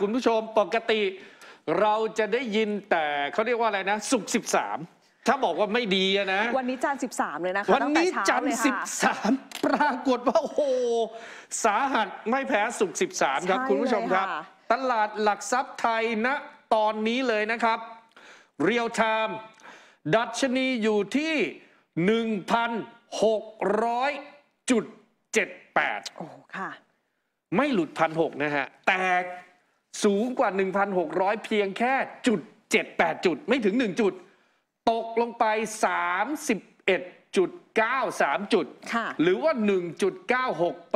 คุณผู้ชมปกติเราจะได้ยินแต่เขาเรียกว่าอะไรนะศุกร์13ถ้าบอกว่าไม่ดีนะวันนี้จันทร์13เลยนะคะวันนี้จันทร์13ปรากฏว่าโอ้โหสาหัสไม่แพ้ศุกร์13ครับคุณผู้ชมครับตลาดหลักทรัพย์ไทยณตอนนี้เลยนะครับเรียลไทม์ดัชนีอยู่ที่ 1,600.78 โอ้ค่ะไม่หลุด 1,600 นะฮะแต่สูงกว่า 1,600 เพียงแค่0.78 จุดไม่ถึง1จุดตกลงไป 31.93 จุดหรือว่า 1.96%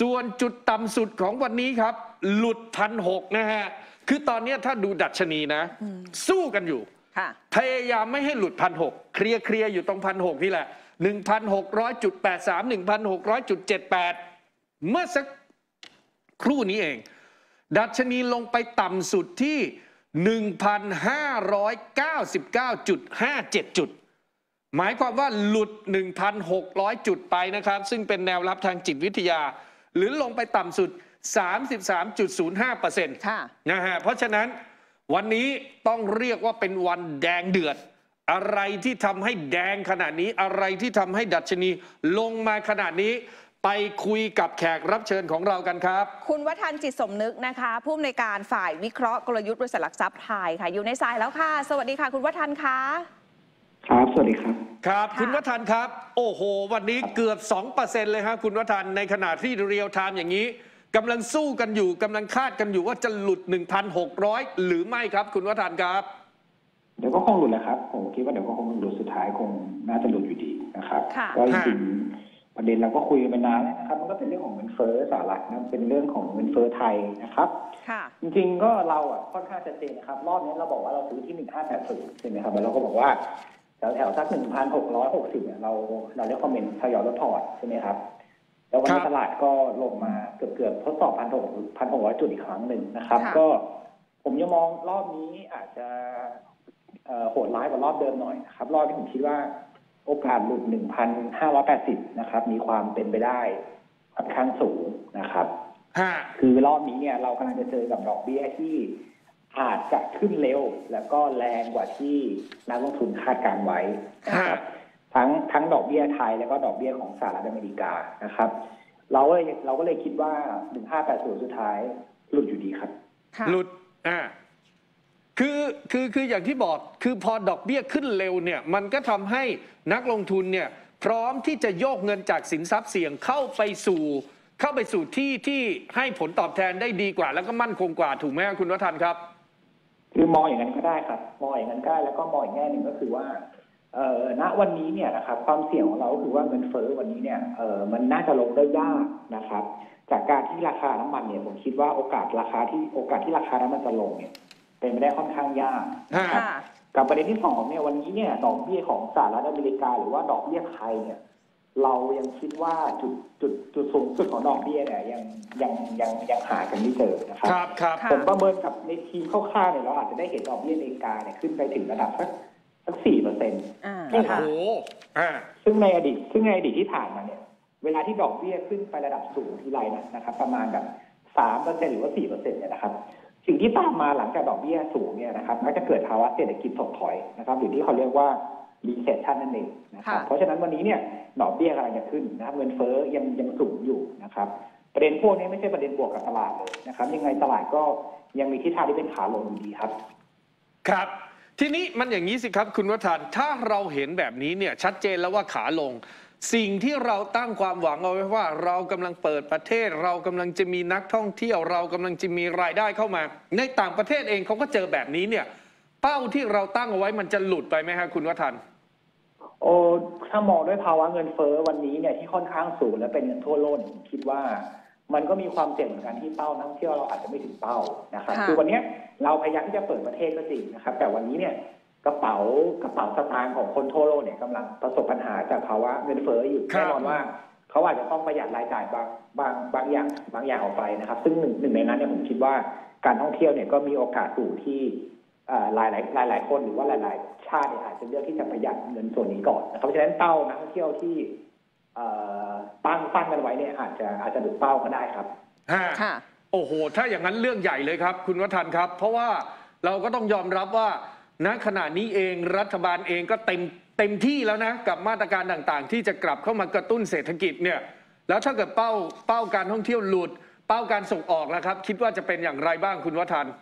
ส่วนจุดต่ำสุดของวันนี้ครับหลุด 1,600 นะฮะคือตอนนี้ถ้าดูดัชนีนะสู้กันอยู่พยายามไม่ให้หลุด 1,600 เคลียร์อยู่ตรง 1,600 นี่แหละ 1,600.83 1,600.78 เมื่อสักครู่นี้เองดัชนีลงไปต่ำสุดที่ 1,599.57 จุดหมายความว่าหลุด 1,600 จุดไปนะครับซึ่งเป็นแนวรับทางจิตวิทยาหรือลงไปต่ำสุด 33.05% นะฮะเพราะฉะนั้นวันนี้ต้องเรียกว่าเป็นวันแดงเดือดอะไรที่ทำให้แดงขนาดนี้อะไรที่ทำให้ดัชนีลงมาขนาดนี้ไปคุยกับแขกรับเชิญของเรากันครับคุณวทันจิตสมนึกนะคะผู้อำนวยการฝ่ายวิเคราะห์กลยุทธ์บริษัทหลักทรัพย์ไทยค่ะอยู่ในสายแล้วค่ะสวัสดีค่ะคุณวทันค่ะครับสวัสดีครับครับคุณวทันครับโอ้โหวันนี้เกือบ 2% เลยฮะคุณวทันในขณะที่เรียลไทม์อย่างนี้กำลังสู้กันอยู่กำลังคาดกันอยู่ว่าจะหลุด 1,600 หรือไม่ครับคุณวทันครับเดี๋ยวก็คงหลุดแหละครับผมคิดว่าเดี๋ยวก็คงหลุดสุดท้ายคงน่าจะหลุดอยู่ดีนะครับก็จริงประเด็นเราก็คุยกันมานานแล้วนะครับมันก็เป็นเรื่องของเงินเฟ้อสหรัฐนะเป็นเรื่องของเงินเฟ้อไทยนะครับจริงๆก็เราอ่ะค่อนข้างชัดเจนนะครับรอบนี้เราบอกว่าเราซื้อที่ 1,580 ใช่ไหมครับแล้วเราก็บอกว่าแถวๆสัก 1,660 เนี่ยเราเรียกคอมเมนต์ทยอยลดถอดใช่ไหมครับแล้ววันนี้ตลาดก็ลงมาเกือบทดสอบ 1,600 จุดอีกครั้งหนึ่งนะครับก็ผมยังมองรอบนี้อาจจะโหดร้ายกว่ารอบเดิมหน่อยนะครับรอบที่ผมคิดว่าโอกาสหลุด 1,580 นะครับมีความเป็นไปได้ค่อนข้างสูงนะครับคือรอบนี้เนี่ยเรากำลังจะเจอกับดอกเบี้ยที่อาจจะขึ้นเร็วแล้วก็แรงกว่าที่นักลงทุนคาดการไว้นะครับทั้งดอกเบี้ยไทยแล้วก็ดอกเบี้ยของสหรัฐอเมริกานะครับเราก็เลยคิดว่า 1,580 สุดท้ายหลุดอยู่ดีครับหลุดคืออย่างที่บอกคือพอดอกเบี้ยขึ้นเร็วเนี่ยมันก็ทำให้นักลงทุนเนี่ยพร้อมที่จะโยกเงินจากสินทรัพย์เสี่ยงเข้าไปสู่ที่ให้ผลตอบแทนได้ดีกว่าแล้วก็มั่นคงกว่าถูกไหมคุณวทันครับคือมองอย่างนั้นก็ได้ครับมองอย่างนั้นได้แล้วก็มองอีกแง่หนึ่งก็คือว่าณวันนี้เนี่ยนะครับความเสี่ยงของเราก็คือว่าเงินเฟ้อวันนี้เนี่ยมันน่าจะลงได้ยากนะครับจากการที่ราคาน้ำมันเนี่ยผมคิดว่าโอกาสที่ราคาน้ำมันจะลงเนี่ยเป็นไปได้ค่อนข้างยากกับประเด็นที่สองเนี่ยวันนี้เนี่ยดอกเบี้ยของสหรัฐอเมริกาหรือว่าดอกเบี้ยไทยเนี่ยเรายังคิดว่าจุดสูงสุดของดอกเบี้ยเนี่ยยังหากันไม่เจอนะครับผมประเมินกับในทีมคร่าวๆเนี่ยเราอาจจะได้เห็นดอกเบี้ยอเมริกาเนี่ยขึ้นไปถึงระดับสัก 4% นะครับ ซึ่งในอดีตที่ผ่านมาเนี่ยเวลาที่ดอกเบี้ยขึ้นไประดับสูงทีไรนะครับประมาณแบบ 3% หรือว่า 4% เนี่ยนะครับสิ่งที่ตามมาหลังจากดอกเบี้ยสูงเนี่ยนะครับก็จะเกิดภาวะเศรษฐกิจถดถอยนะครับหรือที่เขาเรียกว่า recession นั่นเองนะครับเพราะฉะนั้นวันนี้เนี่ยดอกเบี้ยกำลังจะขึ้นนะครับเงินเฟ้อยังสูงอยู่นะครับประเด็นพวกนี้ไม่ใช่ประเด็นบวกกับตลาดเลยนะครับยังไงตลาดก็ยังมีทิศทางที่เป็นขาลงอยู่ดีครับครับทีนี้มันอย่างนี้สิครับคุณวทันถ้าเราเห็นแบบนี้เนี่ยชัดเจนแล้วว่าขาลงสิ่งที่เราตั้งความหวังเอาไว้ว่าเรากำลังเปิดประเทศเรากำลังจะมีนักท่องเที่ยวเรากำลังจะมีรายได้เข้ามาในต่างประเทศเองเขาก็เจอแบบนี้เนี่ยเป้าที่เราตั้งเอาไว้มันจะหลุดไปไหมครับคุณวทันโอ้ถ้ามองด้วยภาวะเงินเฟ้อวันนี้เนี่ยที่ค่อนข้างสูงและเป็นเงินทั่วโลกคิดว่ามันก็มีความเสี่ยงเหมือนกันที่เป้านักท่องเที่ยวเราอาจจะไม่ถึงเป้านะครับคือวันนี้เราพยายามที่จะเปิดประเทศก็จริงนะครับแต่วันนี้เนี่ยกระเป๋าสตางค์ของคนทั่วโลกเนี่ยกำลังประสบปัญหาจากภาวะเงินเฟ้ออยู่แน่นอนว่าเขาอาจจะต้องประหยัดรายจ่ายบางอย่างออกไปนะครับซึ่งหนึ่งในนั้นเนี่ยผมคิดว่าการท่องเที่ยวเนี่ยก็มีโอกาสอยู่ที่หลายคนหรือว่าหลายๆชาติเนี่ยอาจจะเลือกที่จะประหยัดเงินส่วนนี้ก่อนนะครับเพราะฉะนั้นเป้านักท่องเที่ยวที่ตั้งกันไว้เนี่ยอาจจะหลุดเป้าก็ได้ครับ โอ้โหถ้าอย่างนั้นเรื่องใหญ่เลยครับคุณวัฒน์ครับเพราะว่าเราก็ต้องยอมรับว่าณขณะนี้เองรัฐบาลเองก็เต็มที่แล้วนะกับมาตรการต่างๆที่จะกลับเข้ามากระตุ้นเศรษฐกิจเนี่ยแล้วถ้าเกิดเป้าการท่องเที่ยวหลุดเป้าการส่งออกนะครับคิดว่าจะเป็นอย่างไรบ้างคุณวัฒน์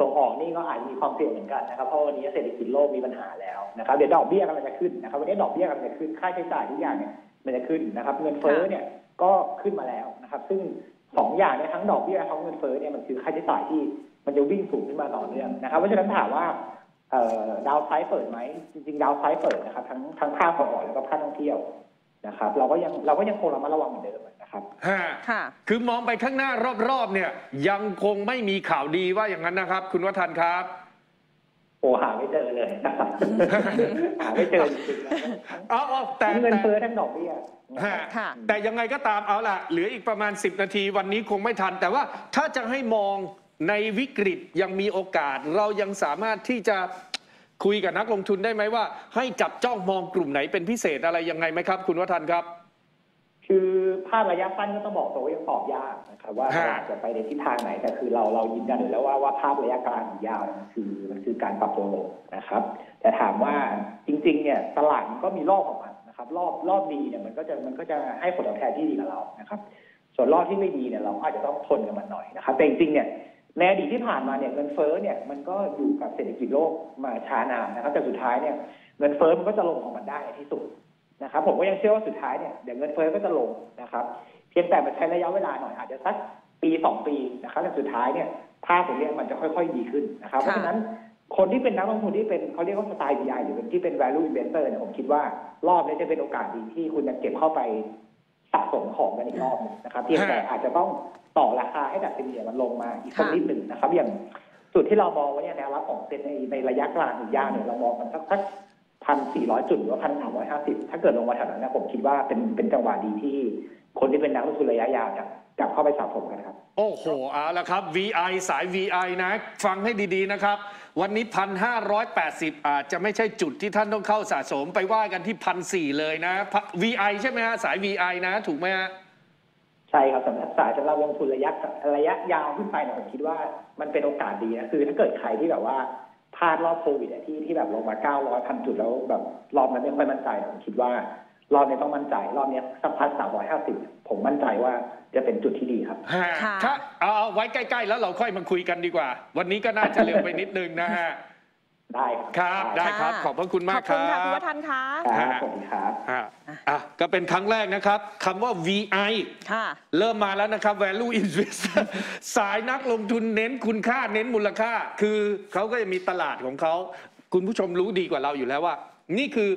ส่งออกนี่ก็อาจมีความเสี่ยงเหมือนกันนะครับเพราะวันนี้เศรษฐกิจโลกมีปัญหาแล้วนะครับเดี๋ยวดอกเบี้ยกำลังจะขึ้นนะครับวันนี้ดอกเบี้ยกำลังจะขึ้นค่าใช้จ่ายทุกอย่างเนี่ยมันจะขึ้นนะครับเงินเฟ้อเนี่ยก็ขึ้นมาแล้วนะครับซึ่ง2อย่างเนี่ยทั้งดอกเบี้ยทั้งเงินเฟ้อเนี่ยมันคือค่าใช้จ่ายที่มันจะวิ่งสูงขึ้นมาต่อเนื่องนะครับเพราะฉะนั้นถามว่าดาวไซด์เปิดไหมจริงๆดาวไซด์เปิดนะครับทั้งภาคส่งออกแล้วก็ภาคท่องเที่ยวนะครับเราก็ยังคงระมัดระวังเหมือนเดิมนะครับคือมองไปข้างหน้ารอบๆเนี่ยยังคงไม่มีข่าวดีว่าอย่างนั้นนะครับคุณวัฒน์ครับโอ้หาไม่เจอเลยนะครับหาไม่เจอจริงๆแต่เงินเฟ้อทั้งดอกเบี้ยแต่ยังไงก็ตามเอาล่ะเหลืออีกประมาณ10นาทีวันนี้คงไม่ทันแต่ว่าถ้าจะให้มองในวิกฤตยังมีโอกาสเรายังสามารถที่จะคุยกับนักลงทุนได้ไหมว่าให้จับจ้องมองกลุ่มไหนเป็นพิเศษอะไรยังไงไหมครับคุณวัฒน์ครับคือภาพระยะสั้นก็ต้องบอกตัวว่ายังตอบยากนะครับว่าจะไปในทิศทางไหนแต่คือเรายืนยันอยู่แล้วว่าภาพระยะกลางยาวมันคือการปรับตัวลงนะครับแต่ถามว่าจริงๆเนี่ยตลาดมันก็มีรอบของมันนะครับรอบดีเนี่ยมันก็จะให้ผลตอบแทนที่ดีกับเรานะครับส่วนรอบที่ไม่ดีเนี่ยเราอาจจะต้องทนกับมันหน่อยนะครับแต่จริงๆเนี่ยในอดีตที่ผ่านมาเนี่ยเงินเฟ้อเนี่ยมันก็อยู่กับเศรษฐกิจโลกมาช้านานนะครับแต่สุดท้ายเนี่ยเงินเฟ้อมันก็จะลงของมันได้ในที่สุดนะครับผมก็ยังเชื่อว่าสุดท้ายเนี่ยเดี๋ยวเงินเฟ้อก็จะลงนะครับเพียงแต่มันใช้ระยะเวลาหน่อยอาจจะสักปี2ปีนะครับแต่สุดท้ายเนี่ยภาพของเรื่องมันจะค่อยๆดีขึ้นนะครับเพราะฉะนั้นคนที่เป็นนักลงทุนที่เป็นเขาเรียกว่าสไตล์ DI หรือเป็นที่เป็น value investor เนี่ยผมคิดว่ารอบนี้จะเป็นโอกาสดีที่คุณจะเก็บเข้าไปสะสมของกันอีกรอบนึงนะครับเพียงแต่อาจจะต้องต่อราคาให้ดัชนีมันลงมาอีกสักนิดหนึ่งนะครับอย่างจุดที่เรามองว่าเนี่ยแนวรับของเซ็นในระยะกลางถึงยาวเนี่ยเรามองมันสัก1,400 จุดหรือว่า 1,350ถ้าเกิดลงมาแถวนั้นนะผมคิดว่าเป็นจังหวะดีที่คนที่เป็นนักลงทุนระยะยาวจะกลับเข้าไปสะสมกันครับโอ้โหเอาละครับ VI สาย VI นะฟังให้ดีๆนะครับวันนี้ 1,580 อาจจะไม่ใช่จุดที่ท่านต้องเข้าสะสมไปว่ากันที่ 1,400 เลยนะ VI ใช่ไหมฮะสาย VI นะถูกไหมฮะใช่ครับสำหรับสายจะลงทุนระยะยาวขึ้นไปเนี่ยผมคิดว่ามันเป็นโอกาสดีนะคือถ้าเกิดใครที่แบบว่าพลาดรอบโควิดที่แบบลงมา900,000 จุดแล้วแบบรอบนั้นไม่ค่อยมั่นใจผมคิดว่ารอบนี้ต้องมั่นใจรอบนี้สัก1,350ผมมั่นใจว่าจะเป็นจุดที่ดีครับถ้าเอาไว้ใกล้ๆแล้วเราค่อยมาคุยกันดีกว่าวันนี้ก็น่าจะเร็วไปนิดนึงนะฮะได้ครับได้ครับขอบพระคุณมากครับขอบคุณค่ะคุณวัฒน์ค่ะสวัสดีครับก็เป็นครั้งแรกนะครับคำว่า VI เริ่มมาแล้วนะครับ Value Investor สายนักลงทุนเน้นคุณค่าเน้นมูลค่าคือเขาก็จะมีตลาดของเขาคุณผู้ชมรู้ดีกว่าเราอยู่แล้วว่านี่คือ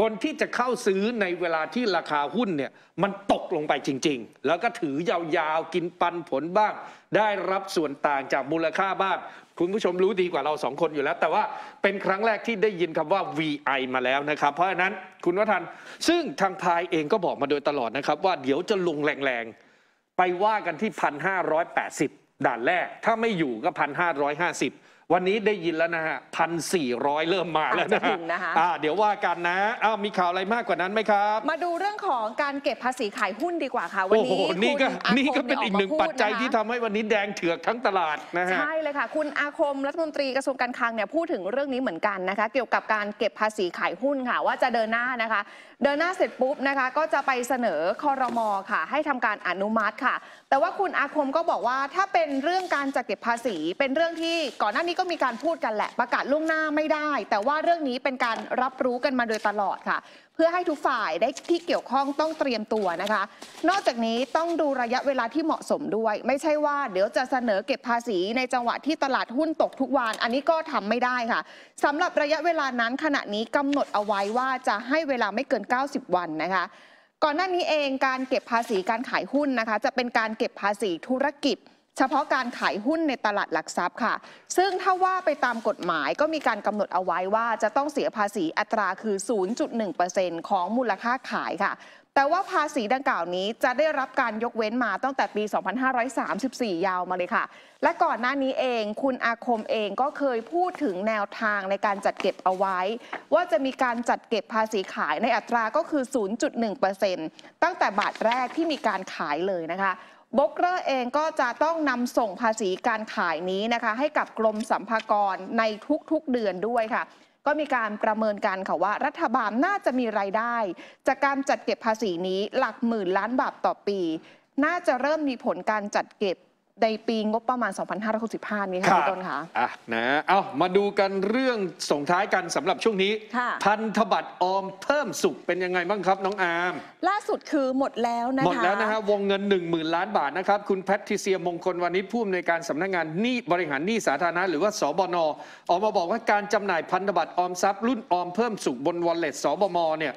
คนที่จะเข้าซื้อในเวลาที่ราคาหุ้นเนี่ยมันตกลงไปจริงๆแล้วก็ถือยาวๆกินปันผลบ้างได้รับส่วนต่างจากมูลค่าบ้างคุณผู้ชมรู้ดีกว่าเรา2คนอยู่แล้วแต่ว่าเป็นครั้งแรกที่ได้ยินคำว่า VI มาแล้วนะครับเพราะฉะนั้นคุณวัฒน์ซึ่งทางพายเองก็บอกมาโดยตลอดนะครับว่าเดี๋ยวจะลงแรงๆไปว่ากันที่ 1,580 ด่านแรกถ้าไม่อยู่ก็ 1,550วันนี้ได้ยินแล้วนะฮะ 1,400 เริ่มมาแล้วนะเดี๋ยวว่ากันนะมีข่าวอะไรมากกว่านั้นไหมครับมาดูเรื่องของการเก็บภาษีขายหุ้นดีกว่าค่ะวันนี้นี่ก็เป็นอีกหนึ่งปัจจัยที่ทำให้วันนี้แดงเถือกทั้งตลาดนะฮะใช่เลยค่ะคุณอาคมรัฐมนตรีกระทรวงการคลังเนี่ยพูดถึงเรื่องนี้เหมือนกันนะคะเกี่ยวกับการเก็บภาษีขายหุ้นค่ะว่าจะเดินหน้านะคะเดินหน้าเสร็จปุ๊บนะคะก็จะไปเสนอครม.ค่ะให้ทำการอนุมัติค่ะแต่ว่าคุณอาคมก็บอกว่าถ้าเป็นเรื่องการจัดเก็บภาษีเป็นเรื่องที่ก่อนหน้านี้ก็มีการพูดกันแหละประกาศล่วงหน้าไม่ได้แต่ว่าเรื่องนี้เป็นการรับรู้กันมาโดยตลอดค่ะเพื่อให้ทุกฝ่ายได้ที่เกี่ยวข้องต้องเตรียมตัวนะคะนอกจากนี้ต้องดูระยะเวลาที่เหมาะสมด้วยไม่ใช่ว่าเดี๋ยวจะเสนอเก็บภาษีในจังหวะที่ตลาดหุ้นตกทุกวันอันนี้ก็ทำไม่ได้ค่ะสำหรับระยะเวลานั้นขณะนี้กำหนดเอาไว้ว่าจะให้เวลาไม่เกิน90วันนะคะก่อนหน้านี้เองการเก็บภาษีการขายหุ้นนะคะจะเป็นการเก็บภาษีธุรกิจเฉพาะการขายหุ้นในตลาดหลักทรัพย์ค่ะซึ่งถ้าว่าไปตามกฎหมายก็มีการกำหนดเอาไว้ว่าจะต้องเสียภาษีอัตราคือ 0.1% ของมูลค่าขายค่ะแต่ว่าภาษีดังกล่าวนี้จะได้รับการยกเว้นมาตั้งแต่ปี 2534 ยาวมาเลยค่ะและก่อนหน้านี้เองคุณอาคมเองก็เคยพูดถึงแนวทางในการจัดเก็บเอาไว้ว่าจะมีการจัดเก็บภาษีขายในอัตราก็คือ 0.1% ตั้งแต่บาทแรกที่มีการขายเลยนะคะ โบรกเกอร์เองก็จะต้องนำส่งภาษีการขายนี้นะคะให้กับกรมสรรพากรในทุกๆเดือนด้วยค่ะก็มีการประเมินกันค่ะว่ารัฐบาลน่าจะมีรายได้จากการจัดเก็บภาษีนี้หลักหมื่นล้านบาทต่อปีน่าจะเริ่มมีผลการจัดเก็บในปีงบประมาณ 2565 นี้ค่ะพี่ต้นค่ะนะเอามาดูกันเรื่องส่งท้ายกันสำหรับช่วงนี้พันธบัตรออมเพิ่มสุขเป็นยังไงบ้างครับน้องอาร์มล่าสุดคือหมดแล้วนะคะหมดแล้วนะครับวงเงิน 10,000 ล้านบาทนะครับคุณแพทริเซียมงคลวานิชผู้อำนวยการสำนักงานหนี้บริหารหนี้สาธารณะหรือว่าสบน.ออกมาบอกว่าการจำหน่ายพันธบัตรออมทรัพย์รุ่นออมเพิ่มสุขบนวอลเล็ตสบม.เนี่ย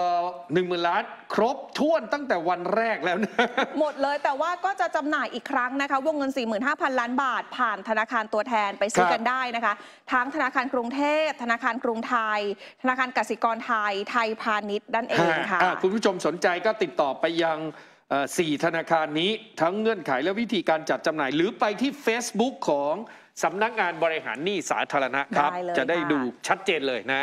10,000 ล้านครบถ้วนตั้งแต่วันแรกแล้วนะหมดเลยแต่ว่าก็จะจำหน่ายอีกครั้งนะคะวงเงิน 45,000 ล้านบาทผ่านธนาคารตัวแทนไปซื้อกันได้นะคะทั้งธนาคารกรุงเทพธนาคารกรุงไทยธนาคารกสิกรไทยไทยพาณิชย์ด้านเองค่ะคุณผู้ชมสนใจก็ติดต่อไปยัง4 ธนาคารนี้ทั้งเงื่อนไขและวิธีการจัดจำหน่ายหรือไปที่ Facebook ของสำนักงานบริหารหนี้สาธารณะครับจะได้ดูชัดเจนเลยนะ